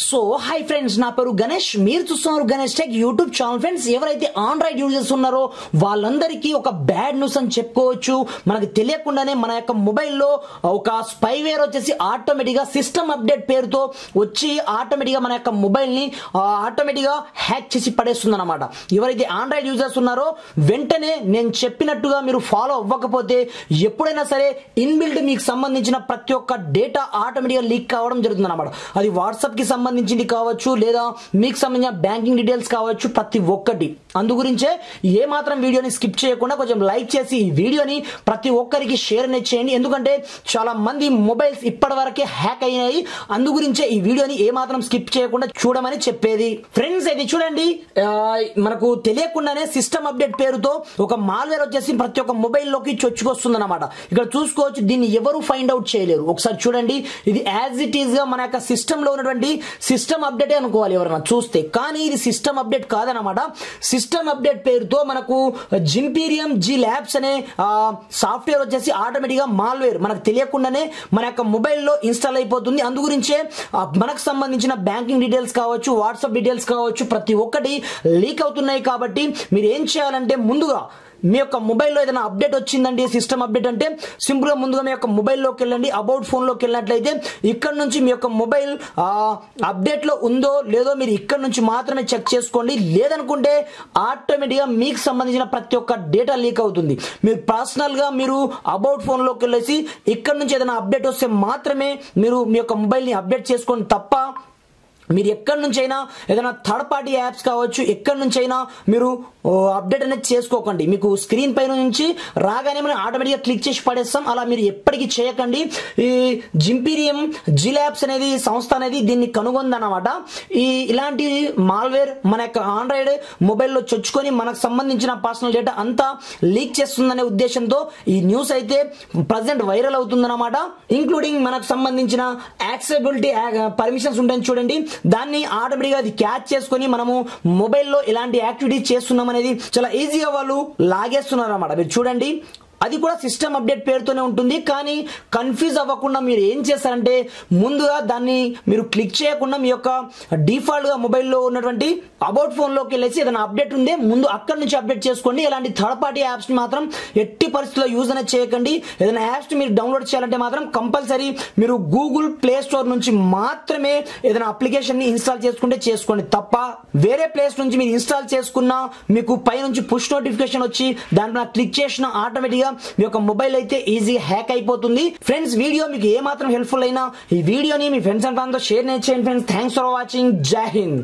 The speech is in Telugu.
సో హై ఫ్రెండ్స్, నా పేరు గణేష్. మీరు చూస్తున్నారు Ganesh tech YouTube channel. Friends, ఎవరైతే ఆండ్రాయిడ్ యూజర్స్ ఉన్నారో వాళ్ళందరికీ ఒక బ్యాడ్ న్యూస్ అని చెప్పుకోవచ్చు. మనకు తెలియకుండానే మన యొక్క మొబైల్లో ఒక స్పైవేర్ వచ్చేసి ఆటోమేటిక్గా సిస్టమ్ అప్డేట్ పేరుతో వచ్చి ఆటోమేటిక్గా మన యొక్క మొబైల్ని ఆటోమేటిక్గా హ్యాక్ చేసి పడేస్తుంది అనమాట. ఎవరైతే ఆండ్రాయిడ్ యూజర్స్ ఉన్నారో వెంటనే నేను చెప్పినట్టుగా మీరు ఫాలో అవ్వకపోతే ఎప్పుడైనా సరే ఇన్బిల్డ్ మీకు సంబంధించిన ప్రతి ఒక్క డేటా ఆటోమేటిక్గా లీక్ కావడం జరుగుతుంది అనమాట. అది వాట్సాప్కి సంబంధించింది కావచ్చు, లేదా మీకు సంబంధించిన బ్యాంకింగ్ డీటెయిల్స్ కావచ్చు, ప్రతి ఒక్కటి. అందు గురించే ఏ మాత్రం వీడియోని స్కిప్ చేయకుండా కొంచెం లైక్ చేసి ఈ వీడియోని ప్రతి ఒక్కరికి షేర్ అనేది చేయండి. ఎందుకంటే చాలా మంది మొబైల్స్ ఇప్పటి వరకే హ్యాక్ అయినాయి. అందు గురించే ఈ వీడియోని ఏ మాత్రం స్కిప్ చేయకుండా చూడమని చెప్పేది. ఫ్రెండ్స్, అయితే చూడండి, మనకు తెలియకుండానే సిస్టమ్ అప్డేట్ పేరుతో ఒక మాల్వేర్ వచ్చేసి ప్రతి ఒక్క మొబైల్లోకి చొచ్చుకొస్తుంది అనమాట. ఇక్కడ చూసుకోవచ్చు, దీన్ని ఎవరు ఫైండ్ అవుట్ చేయలేరు. ఒకసారి చూడండి, ఇది యాజ్ ఇట్ ఈస్ గా మన యొక్క సిస్టమ్ లో ఉన్నటువంటి సిస్టమ్ అప్డేటే అనుకోవాలి ఎవరైనా చూస్తే, కానీ ఇది సిస్టమ్ అప్డేట్ కాదనమాట. సిస్టమ్ అప్డేట్ పేరుతో మనకు జింపీరియం జీ ల్యాబ్స్ అనే సాఫ్ట్వేర్ వచ్చేసి ఆటోమేటిక్గా మాల్వేర్ మనకు తెలియకుండానే మన యొక్క మొబైల్లో ఇన్స్టాల్ అయిపోతుంది. అందుగురించే మనకు సంబంధించిన బ్యాంకింగ్ డీటెయిల్స్ కావచ్చు, వాట్సాప్ డీటెయిల్స్ కావచ్చు, ప్రతి ఒక్కటి లీక్ అవుతున్నాయి. కాబట్టి మీరు ఏం చేయాలంటే, ముందుగా మీ యొక్క మొబైల్లో ఏదైనా అప్డేట్ వచ్చిందండి సిస్టమ్ అప్డేట్ అంటే, సింపుల్గా ముందుగా మీ యొక్క మొబైల్లోకి వెళ్ళండి. అబౌట్ ఫోన్లోకి వెళ్ళినట్లయితే ఇక్కడ నుంచి మీ యొక్క మొబైల్ అప్డేట్లో ఉందో లేదో మీరు ఇక్కడ నుంచి మాత్రమే చెక్ చేసుకోండి. లేదనుకుంటే ఆటోమేటిక్గా మీకు సంబంధించిన ప్రతి ఒక్క డేటా లీక్ అవుతుంది. మీరు పర్సనల్గా మీరు అబౌట్ ఫోన్లోకి వెళ్ళేసి ఇక్కడ నుంచి ఏదైనా అప్డేట్ వస్తే మాత్రమే మీరు మీ యొక్క మొబైల్ని అప్డేట్ చేసుకోండి. తప్ప మీరు ఎక్కడి నుంచైనా ఏదైనా థర్డ్ పార్టీ యాప్స్ కావచ్చు, ఎక్కడి నుంచైనా మీరు అప్డేట్ అనేది చేసుకోకండి. మీకు స్క్రీన్ పైన నుంచి రాగానే మనం ఆటోమేటిక్గా క్లిక్ చేసి పడేస్తాం. అలా మీరు ఎప్పటికీ చేయకండి. ఈ జింపీరియం జీ ల్యాబ్స్ అనేది సంస్థ అనేది దీన్ని కనుగొందనమాట. ఈ ఇలాంటి మాల్వేర్ మన యొక్క ఆండ్రాయిడ్ మొబైల్లో చొచ్చుకొని మనకు సంబంధించిన పర్సనల్ డేటా అంతా లీక్ చేస్తుందనే ఉద్దేశంతో ఈ న్యూస్ అయితే ప్రజెంట్ వైరల్ అవుతుందన్నమాట. ఇంక్లూడింగ్ మనకు సంబంధించిన యాక్సెసిబిలిటీ పర్మిషన్స్ ఉంటాయని చూడండి, దాన్ని ఆటోమేటిక్గా అది క్యాచ్ చేసుకుని మనము మొబైల్లో ఇలాంటి యాక్టివిటీస్ చేస్తున్నాం అనేది చాలా ఈజీగా వాళ్ళు లాగేస్తున్నారు అన్నమాట. మీరు చూడండి, అది కూడా సిస్టమ్ అప్డేట్ పేరుతోనే ఉంటుంది. కానీ కన్ఫ్యూజ్ అవ్వకుండా మీరు ఏం చేస్తారంటే, ముందుగా దాన్ని మీరు క్లిక్ చేయకుండా మీ యొక్క డిఫాల్ట్గా మొబైల్లో ఉన్నటువంటి అబౌట్ ఫోన్లోకి వెళ్ళేసి ఏదైనా అప్డేట్ ఉందే ముందు అక్కడి నుంచి అప్డేట్ చేసుకోండి. ఇలాంటి థర్డ్ పార్టీ యాప్స్ని మాత్రం ఎట్టి పరిస్థితుల్లో యూజ్ అనేది చేయకండి. ఏదైనా యాప్స్ని మీరు డౌన్లోడ్ చేయాలంటే మాత్రం కంపల్సరీ మీరు గూగుల్ ప్లే స్టోర్ నుంచి మాత్రమే ఏదైనా అప్లికేషన్ని ఇన్స్టాల్ చేసుకుంటే చేసుకోండి. తప్ప వేరే ప్లేస్ నుంచి మీరు ఇన్స్టాల్ చేసుకున్నా మీకు పైనుంచి పుష్ నోటిఫికేషన్ వచ్చి దాంట్లో క్లిక్ చేసిన ఆటోమేటిక్గా మీ యొక్క మొబైల్ అయితే ఈజీ హ్యాక్ అయిపోతుంది. ఫ్రెండ్స్, వీడియో మీకు ఏ మాత్రం హెల్ప్ఫుల్ అయినా ఈ వీడియోని మీ ఫ్రెండ్స్ అండ్ ఫ్యామిలీతో షేర్ చేయండి. Friends, thanks for watching. జై హింద్.